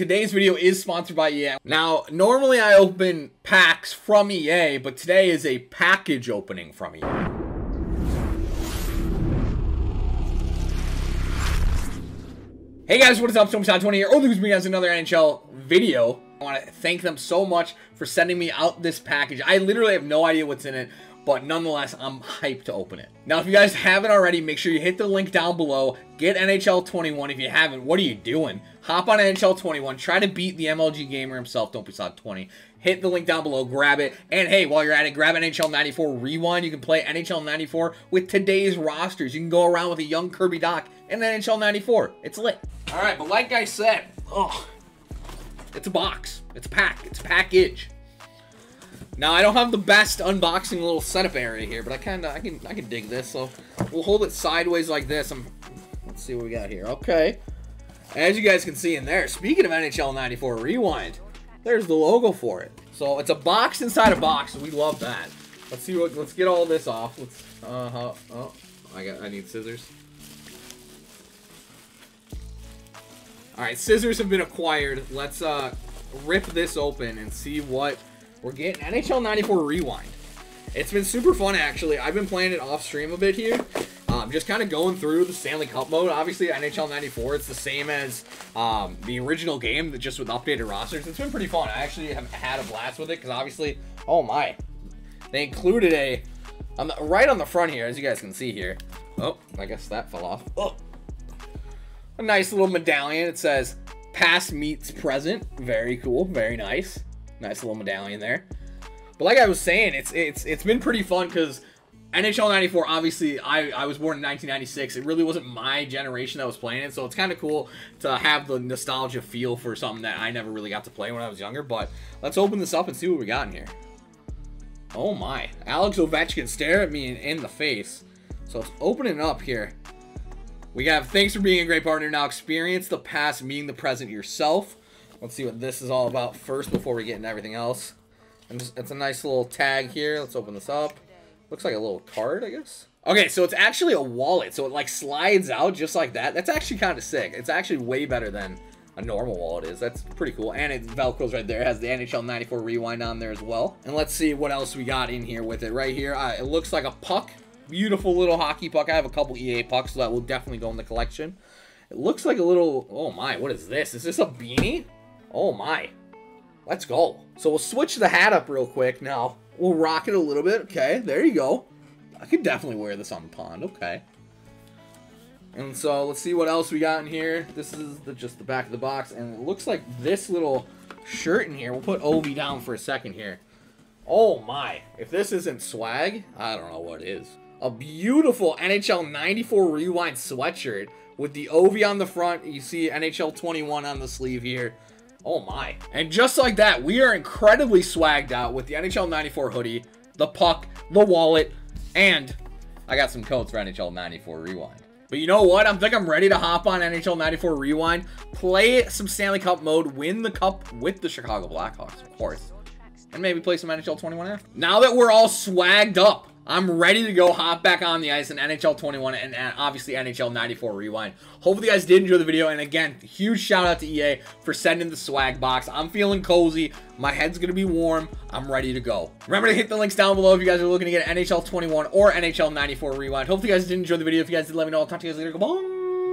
Today's video is sponsored by EA. Now, normally I open packs from EA, but today is a package opening from EA. Hey guys, what is up? DontBeSaad20 here. Oh, there's me as another NHL video. I want to thank them so much for sending me out this package. I literally have no idea what's in it, but nonetheless, I'm hyped to open it. Now, if you guys haven't already, make sure you hit the link down below. Get NHL 21. If you haven't, what are you doing? Hop on NHL 21. Try to beat the MLG Gamer himself, DontBeSaad20. Hit the link down below. Grab it. And hey, while you're at it, grab NHL 94 Rewind. You can play NHL 94 with today's rosters. You can go around with a young Kirby Doc and NHL 94. It's lit. All right, but like I said, it's a box. It's a pack. It's a package. Now, I don't have the best unboxing little setup area here, but I can dig this. So we'll hold it sideways like this. Let's see what we got here. Okay. As you guys can see in there, speaking of NHL 94 Rewind, there's the logo for it. So it's a box inside a box. We love that. Let's see what. Let's get all this off. Let's. Oh, I need scissors. All right, scissors have been acquired. Let's rip this open and see what. We're getting NHL 94 Rewind. It's been super fun, actually. I've been playing it off stream a bit here. Just kind of going through the Stanley Cup mode. Obviously, NHL 94, it's the same as the original game, just with updated rosters. It's been pretty fun. I actually have had a blast with it because obviously, oh my. They included a, right on the front here, as you guys can see here. Oh, I guess that fell off. Oh. A nice little medallion. It says, past meets present. Very cool. Very nice. Nice little medallion there. But like I was saying, it's been pretty fun because NHL 94, obviously, I was born in 1996. It really wasn't my generation that was playing it, so it's kind of cool to have the nostalgia feel for something that I never really got to play when I was younger. But let's open this up and see what we got in here. Oh, my. Alex Ovechkin stared at me in the face. So let's open it up here. We have, thanks for being a great partner. Now experience the past, meeting the present yourself. Let's see what this is all about first before we get into everything else. It's a nice little tag here. Let's open this up. Looks like a little card, I guess. Okay, so it's actually a wallet. So it like slides out just like that. That's actually kind of sick. It's actually way better than a normal wallet is. That's pretty cool. And it Velcro's right there. It has the NHL 94 Rewind on there as well. And let's see what else we got in here with it right here. It looks like a puck. Beautiful little hockey puck. I have a couple EA pucks, so that will definitely go in the collection. It looks like a little, oh my, what is this? Is this a beanie? Oh my, let's go. So we'll switch the hat up real quick now. We'll rock it a little bit. Okay, there you go. I could definitely wear this on the pond, okay. And so let's see what else we got in here. This is just the back of the box, and it looks like this little shirt in here. We'll put Ovi down for a second here. Oh my, if this isn't swag, I don't know what is. A beautiful NHL 94 Rewind sweatshirt with the Ovi on the front. You see NHL 21 on the sleeve here. Oh my. And just like that, we are incredibly swagged out with the NHL 94 hoodie, the puck, the wallet, and I got some codes for NHL 94 Rewind. But you know what? I think I'm ready to hop on NHL 94 Rewind, play some Stanley Cup mode, win the cup with the Chicago Blackhawks, of course, and maybe play some NHL 21 after. Now that we're all swagged up, I'm ready to go hop back on the ice in NHL 21 and obviously NHL 94 Rewind. Hopefully you guys did enjoy the video. And again, huge shout out to EA for sending the swag box. I'm feeling cozy. My head's going to be warm. I'm ready to go. Remember to hit the links down below if you guys are looking to get NHL 21 or NHL 94 Rewind. Hopefully you guys did enjoy the video. If you guys did, let me know. I'll talk to you guys later. Goodbye.